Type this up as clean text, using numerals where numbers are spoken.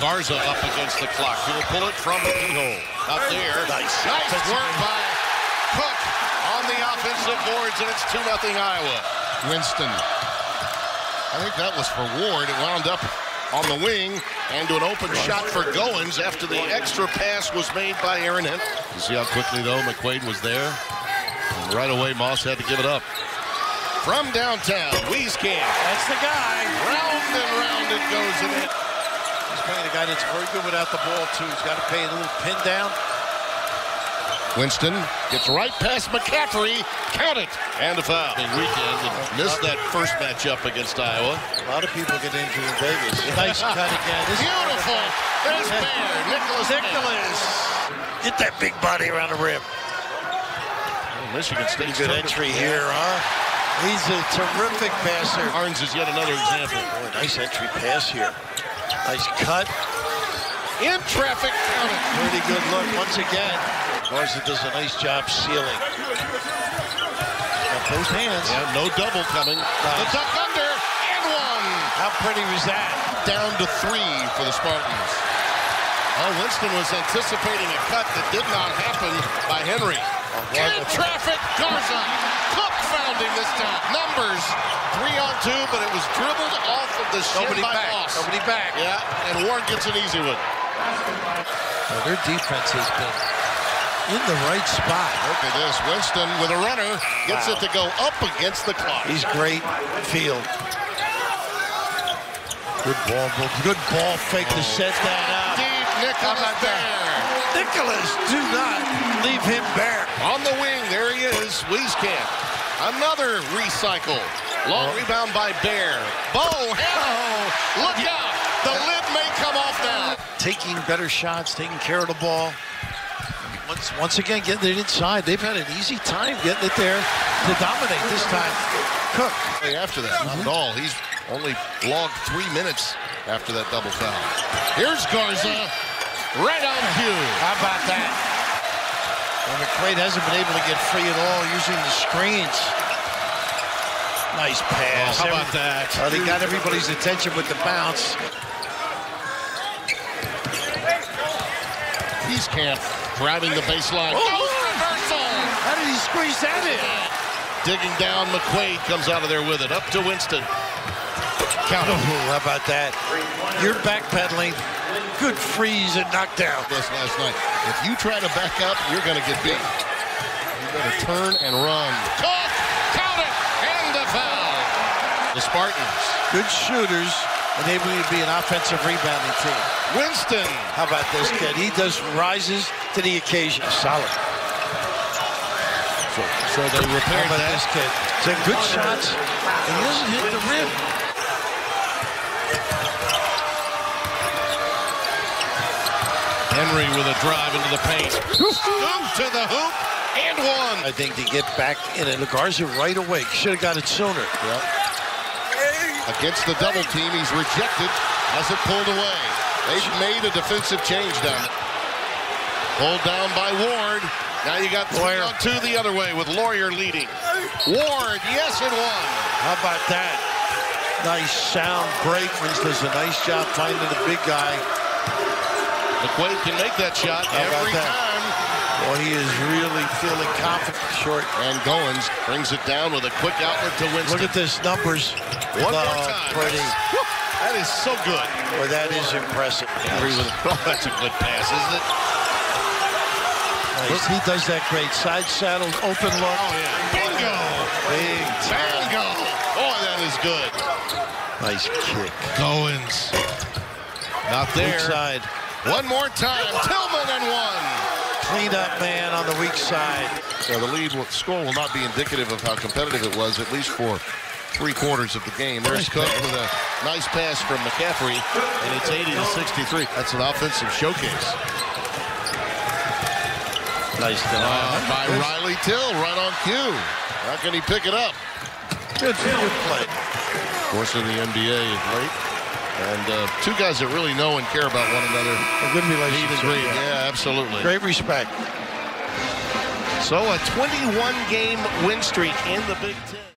Garza up against the clock. He'll pull it from the knee-hole. Up there. Nice work by Cook on the offensive boards, and it's 2-0 Iowa. Winston. I think that was for Ward. It wound up on the wing and to an open shot for Goins after the extra pass was made by Aaron Hint. You see how quickly, though, McQuaid was there. And right away, Moss had to give it up. From downtown, Wieskamp. That's the guy. Round and round it goes in it. He's playing a guy that's very good without the ball, too. He's got to pay a little pin down. Winston gets right past McCaffery. Count it. And a foul. The weekend missed that first matchup against Iowa. A lot of people get injured in Vegas. Nice cut again. Beautiful. There's Bear. Nicholas. Get that big body around the rim. Well, Michigan State's good entry here, huh? He's a terrific passer. Barnes is yet another example. Boy, nice entry pass here. Nice cut. In traffic. Count it. Pretty good look once again. Marza does a nice job sealing. Got both hands. Yeah, no double coming. Nice. The duck under, and one. How pretty was that? Down to 3 for the Spartans. Well, Winston was anticipating a cut that did not happen by Henry. In traffic, Garza. Cook found him this time. Numbers 3-on-2, but it was dribbled off of the shin by Moss. Nobody back. Yeah, and Ward gets an easy one. Well, their defense has been in the right spot. Look at this. Winston with a runner gets it to go up against the clock. He's great field. Good ball fake to set that up. Deep Nicholas there. Nicholas, do not leave him bare. On the wing, there he is. Wieskamp. Another recycle. Long rebound by Bear. Look out! The lid may come off now. Taking better shots, taking care of the ball. Once again, getting it inside. They've had an easy time getting it there to dominate this time. Cook. After that, not at all. He's only logged 3 minutes after that double foul. Here's Garza. Right on cue. How about that? And McQuaid hasn't been able to get free at all using the screens. Nice pass. How about that? They got everybody's attention with the bounce. Wieskamp driving the baseline. Reversal! How did he squeeze that in? Digging down, McQuaid comes out of there with it. Up to Winston. Count him. How about that? You're backpedaling. Good freeze and knockdown. This last night. If you try to back up, you're going to get beat. You got to turn and run. Cook! Count it! And the foul. The Spartans. Good shooters. Enabling you to be an offensive rebounding team. Winston. How about this kid? He rises to the occasion. Solid. So they repaired that. This kid. They're good shots. And he doesn't hit the rim. Henry with a drive into the paint. To the hoop and one. I think they get back in it. Garza right away. Should have got it sooner. Yep. Against the double team, he's rejected as it pulled away. They've made a defensive change down it. Pulled down by Ward. Now you got 3-on-2 the other way with Laurier leading. Ward, yes, and one. How about that? Nice sound break. Winston's a nice job finding the big guy. McQuaid can make that shot every time. Well, he is really feeling confident. Short. And Goins brings it down with a quick outlet to Winston. Look at this numbers. One more time. Pretty. That is so good. Well, that is impressive. Oh, that's a good pass, isn't it? Nice. He does that great. Side saddle, open look. Oh, yeah. Bingo. Big bingo. Oh, that is good. Nice kick. Goins. Not there. Side. One more time. Tillman and one. Clean-up man on the weak side. So the score will not be indicative of how competitive it was, at least for 3/4 of the game. There's Cook with a nice pass from McCaffery, and it's 80-63. That's an offensive showcase. Nice denial by Riley Till, right on cue. How can he pick it up? Good play. Of course, in the NBA late. And two guys that really know and care about one another. A good relationship. Yeah, absolutely. Great respect. So a 21-game win streak in the Big Ten.